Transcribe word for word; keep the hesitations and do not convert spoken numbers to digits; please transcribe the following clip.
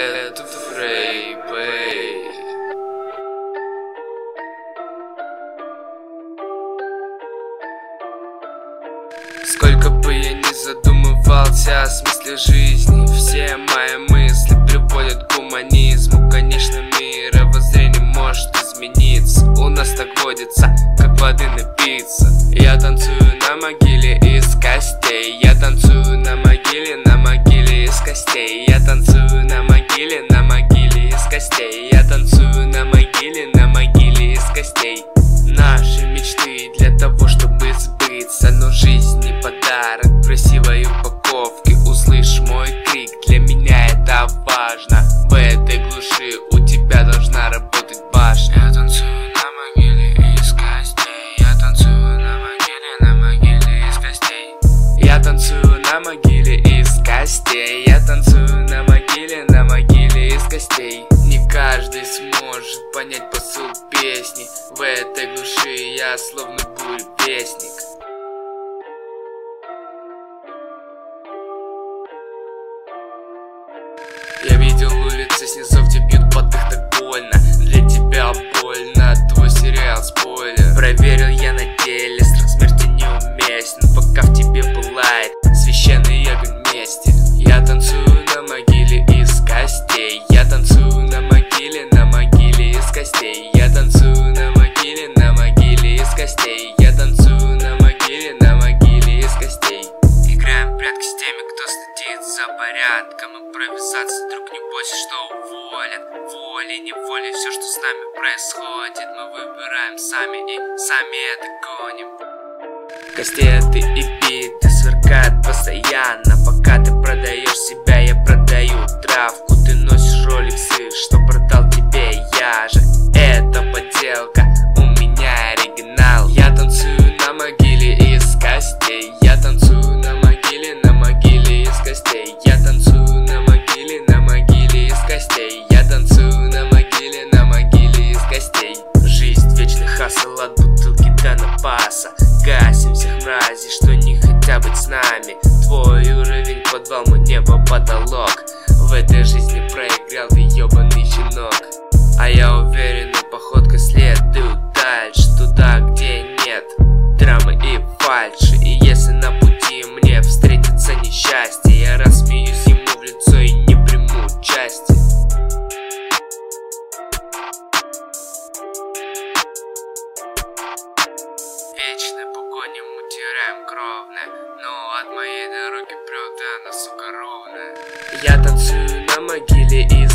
at Vray Bay. Сколько бы я ни задумывался о смысле жизни, все мои мысли приводят к гуманизму. Конечно, мировоззрение может измениться, у нас так водится, как воды напиться. Я танцую на могиле из костей, я танцую на могиле, на могиле из костей, я танцую на могиле, на могиле из костей, я танцую на могиле, на могиле из костей. Наши мечты для того, чтобы сбыться, но жизнь не подарок красивой упаковки. Услышь мой крик, для меня это важно, в этой глуши у тебя должна работать башня. Я танцую на могиле из костей, я танцую на могиле, на могиле из костей, я танцую на могиле из костей, я танцую на могиле, на могиле из костей. Не каждый сможет понять посыл песни, в этой глуши я словно гуль-песник. Я видел улицы снизу, где бьют под их так больно. Для тебя больно, твой сериал спойлер. Проверил я на деле, страх смерти неуместен, пока в тебе пылает священный огонь мести. Я танцую на могиле из костей, я танцую на могиле, на могиле из костей, я танцую на могиле, на могиле из костей, я танцую на могиле, на могиле из костей. Играем в прятки с теми, кто следит за порядком. Импровизация, друг, не бойся, что уволят. Волей-неволей все, что с нами происходит, мы выбираем сами и сами это гоним. Кастеты и биты сверкают постоянно, пока ты продаешь себя, я продаю травку. Ты носишь роликсы, что продал тебе я же, это подделка, у меня оригинал. Я танцую на могиле из костей, я танцую на могиле, на могиле из костей, я танцую на могиле, на могиле из костей, я танцую на могиле, на могиле из костей. Жизнь вечный хасл от бутылки до напаса, гасим всех мразей, что не хотят быть с нами. Твой уровень подвал, мой небо потолок, в этой жизни проиграл ты ёбаный щенок. А я уверен, походка следует дальше, туда, где нет драмы и фальши. И если на пути мне встретится несчастье, я рассмеюсь ему в лицо и не приму участие. Вечной погоне мы теряем кровное, но от моей дороги прёт, она, сука, ровная. Я танцую на могиле из